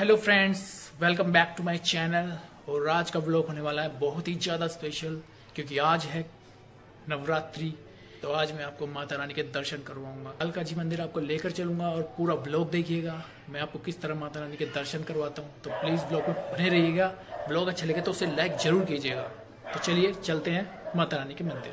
Hello friends, welcome back to my channel. और आज का व्लॉग होने वाला है बहुत ही ज़्यादा स्पेशल, क्योंकि आज है नवरात्रि। तो आज मैं आपको माता रानी के दर्शन करवाऊंगा, कालका जी मंदिर आपको लेकर चलूंगा और पूरा व्लॉग देखिएगा मैं आपको किस तरह माता रानी के दर्शन करवाता हूँ। तो प्लीज़ व्लॉग में बने रहिएगा, व्लॉग अच्छा लगे तो उसे लाइक ज़रूर कीजिएगा। तो चलिए चलते हैं माता रानी के मंदिर।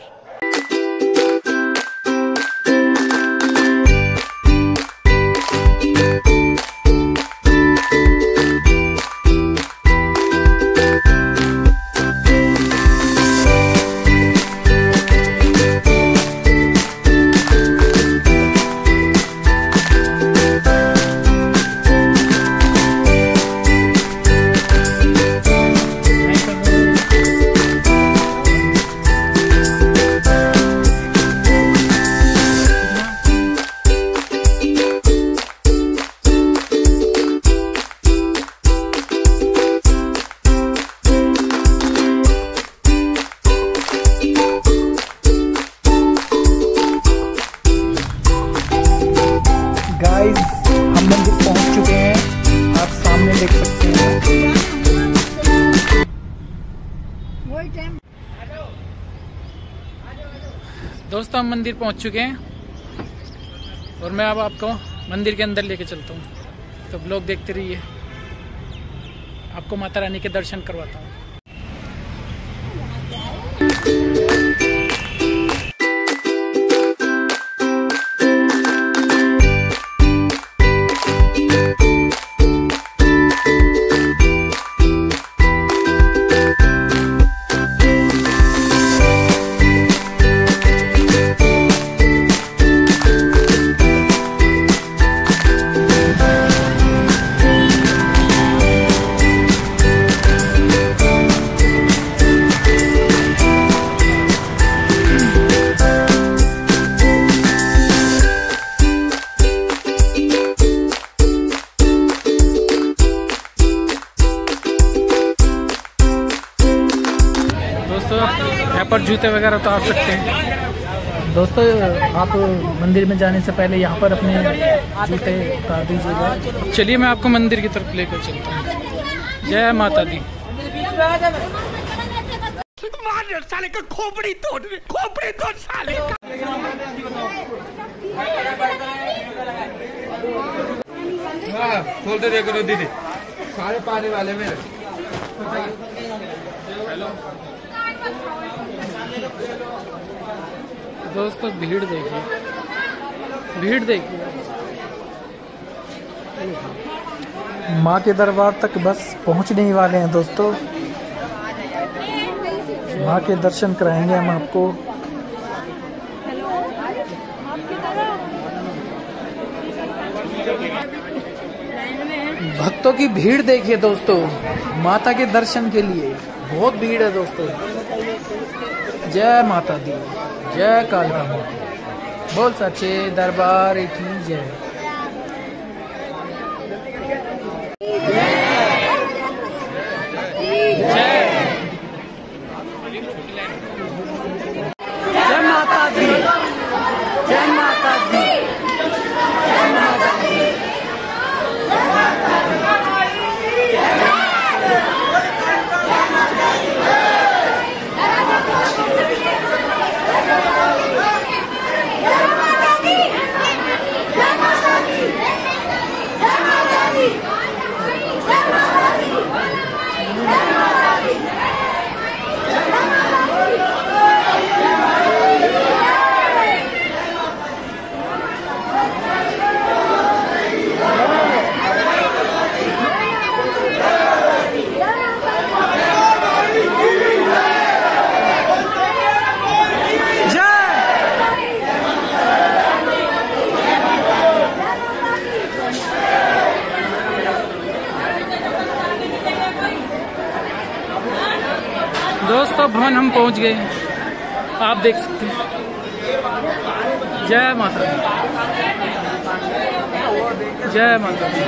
दोस्तों, हम मंदिर पहुंच चुके हैं और मैं अब आपको मंदिर के अंदर लेके चलता हूं। तो लोग देखते रहिए, आपको माता रानी के दर्शन करवाता हूं। यहाँ पर जूते वगैरह उतार सकते हैं। दोस्तों, आप मंदिर में जाने से पहले यहाँ पर अपने जूते उतार दीजिएगा। चलिए मैं आपको मंदिर की तरफ लेकर चलता हूँ। जय माता दी। साले का खोपड़ी तोड़ साले का। खोलते देखो दीदी, सारे पानी वाले में। हेलो दोस्तों, भीड़ देखिए, भीड़ देखिए। माँ के दरबार तक बस पहुँचने ही वाले हैं दोस्तों। माँ के दर्शन कराएंगे हम आपको। भक्तों की भीड़ देखिए दोस्तों, माता के दर्शन के लिए बहुत भीड़ है दोस्तों। जय माता दी, जय कालका माँ, बोल सच्चे दरबार की जय। जय माता दी, जय माता दी, जय माता दी, जय माता दी, जय माता दी। दोस्तों, भवन हम पहुंच गए, आप देख सकते हैं। जय माता दी, जय माता दी, जय माता दी।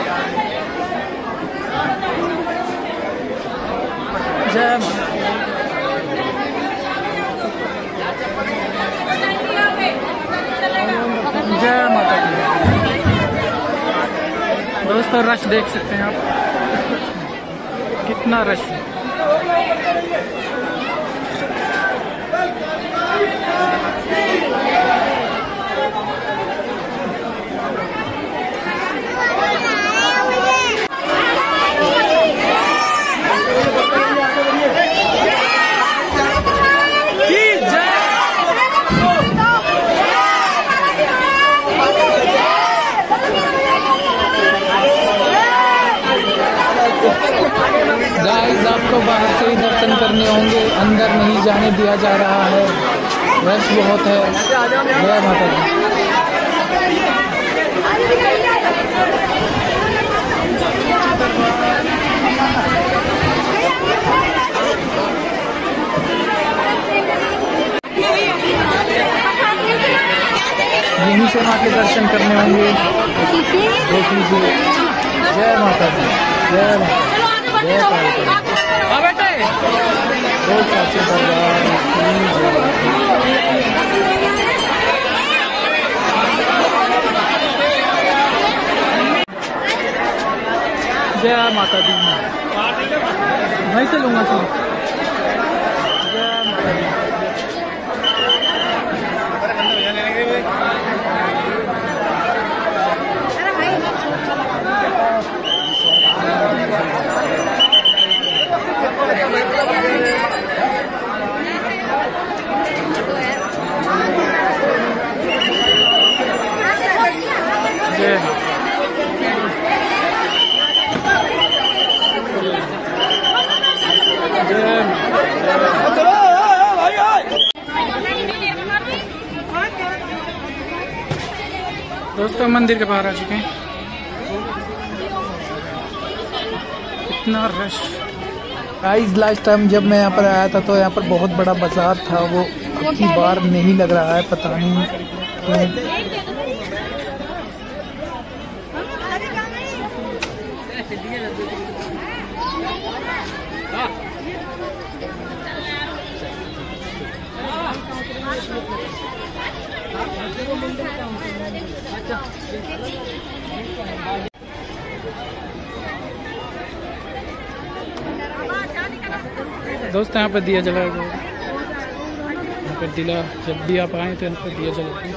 जय माता दी। दोस्तों, रश देख सकते हैं आप। इतना रश है। गाइस आपको बाहर से ही दर्शन करने होंगे, अंदर नहीं जाने दिया जा रहा है, रश बहुत है। जय माता दी। यहीं से माँ के दर्शन करने होंगे, देख लीजिए। जय माता दी, जय माता, जय कालका। बेटे बहुत साचे भगवान। जय माता दी, वहीं से लूंगा तुम। जय माता दी। दोस्तों मंदिर के बाहर आ चुके हैं, इतना रश। गाइस लास्ट टाइम जब मैं यहाँ पर आया था तो यहाँ पर बहुत बड़ा बाजार था, वो अब की बार नहीं लग रहा है, पता नहीं दोस्त। यहाँ पर दिया जलाया गया, यहाँ पर दिला जब भी आप आए तो यहाँ पर दिया जलाया।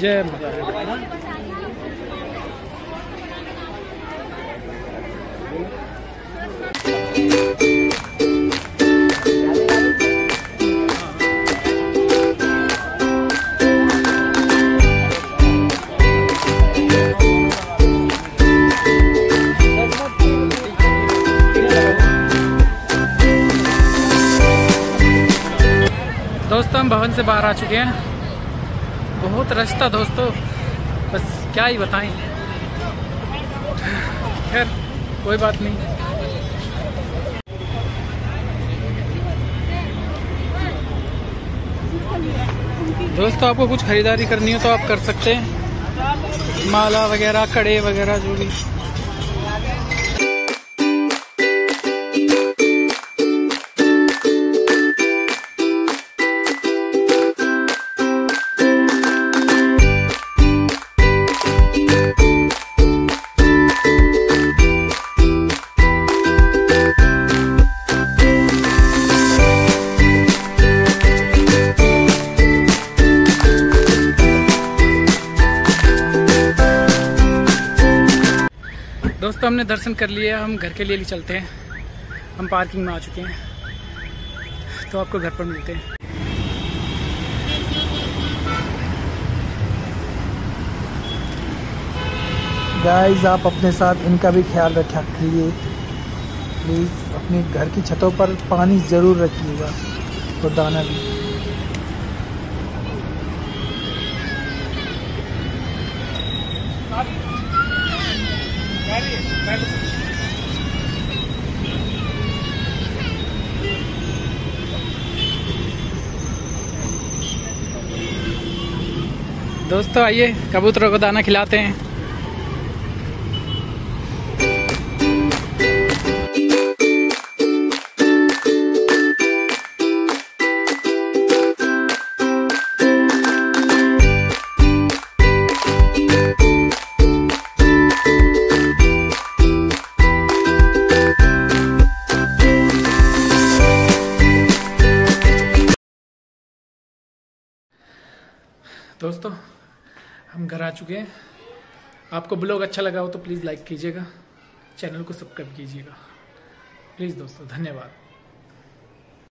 जय माता। दोस्तों हम भवन से बाहर आ चुके हैं, बहुत रश था दोस्तों, बस क्या ही बताएं। खैर कोई बात नहीं। दोस्तों आपको कुछ खरीदारी करनी हो तो आप कर सकते हैं, माला वगैरह, कड़े वगैरह जो भी। दोस्तों हमने दर्शन कर लिए, हम घर के लिए चलते हैं, हम पार्किंग में आ चुके हैं, तो आपको घर पर मिलते हैं। गाइस आप अपने साथ इनका भी ख्याल रखा करिए प्लीज़, अपने घर की छतों पर पानी ज़रूर रखिएगा और दाना भी। दोस्तों आइए कबूतरों को दाना खिलाते हैं। दोस्तों हम घर आ चुके हैं। आपको ब्लॉग अच्छा लगा हो तो प्लीज़ लाइक कीजिएगा, चैनल को सब्सक्राइब कीजिएगा प्लीज़ दोस्तों। धन्यवाद।